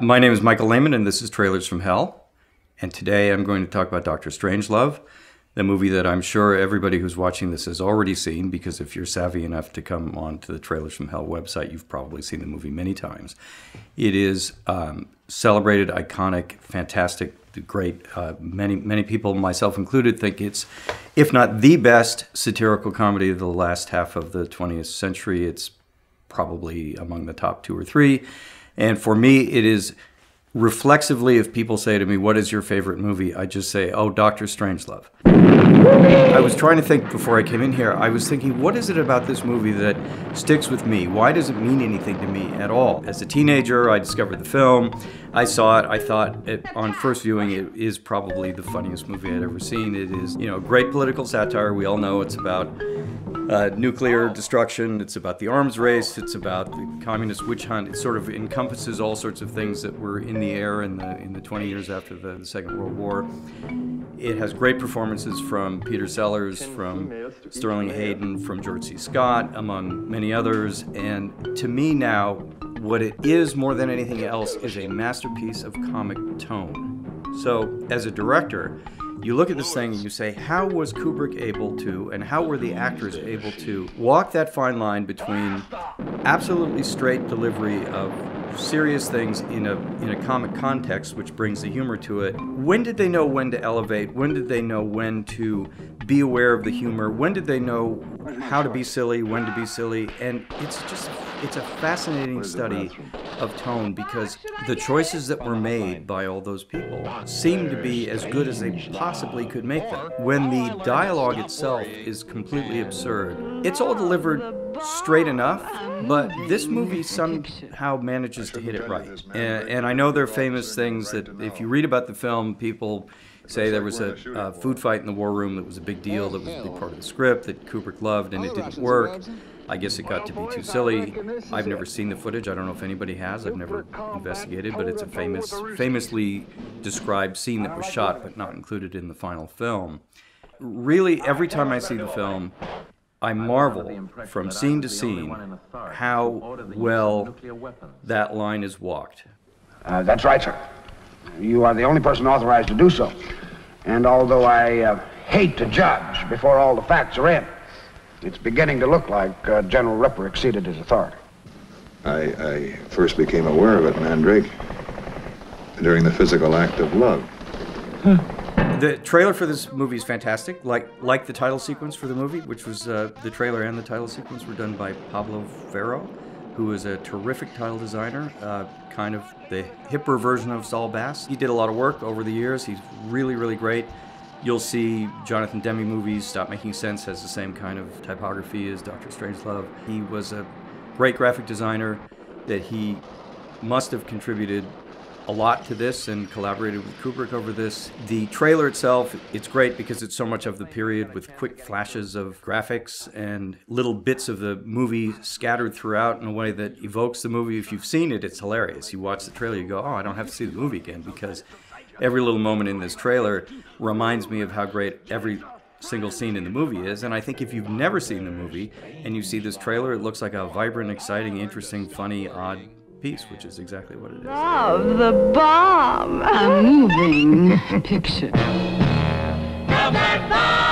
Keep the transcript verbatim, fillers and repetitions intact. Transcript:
My name is Michael Lehman, and this is Trailers from Hell. And today I'm going to talk about Doctor Strangelove, the movie that I'm sure everybody who's watching this has already seen, because if you're savvy enough to come on to the Trailers from Hell website, you've probably seen the movie many times. It is um, celebrated, iconic, fantastic, great. Uh, many, many people, myself included, think it's, if not the best satirical comedy of the last half of the twentieth century, it's probably among the top two or three. And for me, it is reflexively, if people say to me, what is your favorite movie? I just say, oh, Doctor Strangelove. I was trying to think before I came in here, I was thinking, what is it about this movie that sticks with me? Why does it mean anything to me at all? As a teenager, I discovered the film. I saw it. I thought it, on first viewing, it is probably the funniest movie I'd ever seen. It is, you know, great political satire. We all know it's about Uh, nuclear destruction, it's about the arms race, it's about the communist witch hunt. It sort of encompasses all sorts of things that were in the air in the, in the twenty years after the, the Second World War. It has great performances from Peter Sellers, from Sterling Hayden, from George C. Scott, among many others. And to me now, what it is more than anything else is a masterpiece of comic tone. So as a director, you look at this thing and you say, how was Kubrick able to, and how were the actors able to walk that fine line between absolutely straight delivery of serious things in a, in a comic context, which brings the humor to it? When did they know when to elevate? When did they know when to be aware of the humor? When did they know how to be silly, when to be silly? And it's just, it's a fascinating study of tone, because the choices that were made by all those people seem to be as good as they possibly could make them. When the dialogue itself is completely absurd, it's all delivered straight enough, but this movie somehow manages to hit it right. And, and I know there are famous things that if you read about the film, people say there was a uh, food fight in the war room that was a big deal, that was a big part of the script that Kubrick loved, and it didn't work. I guess it got to be too silly. I've never seen the footage. I don't know if anybody has. I've never investigated, but it's a famous, famously described scene that was shot but not included in the final film. Really, every time I see the film, I marvel from scene to scene how well that line is walked. Uh, that's right, sir. You are the only person authorized to do so. And although I uh, hate to judge before all the facts are in, it's beginning to look like uh, General Ripper exceeded his authority. I, I first became aware of it, Mandrake, during the physical act of love. Huh. The trailer for this movie is fantastic, like, like the title sequence for the movie, which was uh, the trailer and the title sequence were done by Pablo Ferro, who is a terrific title designer, uh, kind of the hipper version of Saul Bass. He did a lot of work over the years. He's really, really great. You'll see Jonathan Demme movies. Stop Making Sense has the same kind of typography as Doctor Strangelove. He was a great graphic designer that he must have contributed a lot to this and collaborated with Kubrick over this. The trailer itself, it's great because it's so much of the period with quick flashes of graphics and little bits of the movie scattered throughout in a way that evokes the movie. If you've seen it, it's hilarious. You watch the trailer, you go, oh, I don't have to see the movie again, because every little moment in this trailer reminds me of how great every single scene in the movie is. And I think if you've never seen the movie and you see this trailer, it looks like a vibrant, exciting, interesting, funny, odd piece, which is exactly what it is. Love the bomb! A moving picture. Love that bomb!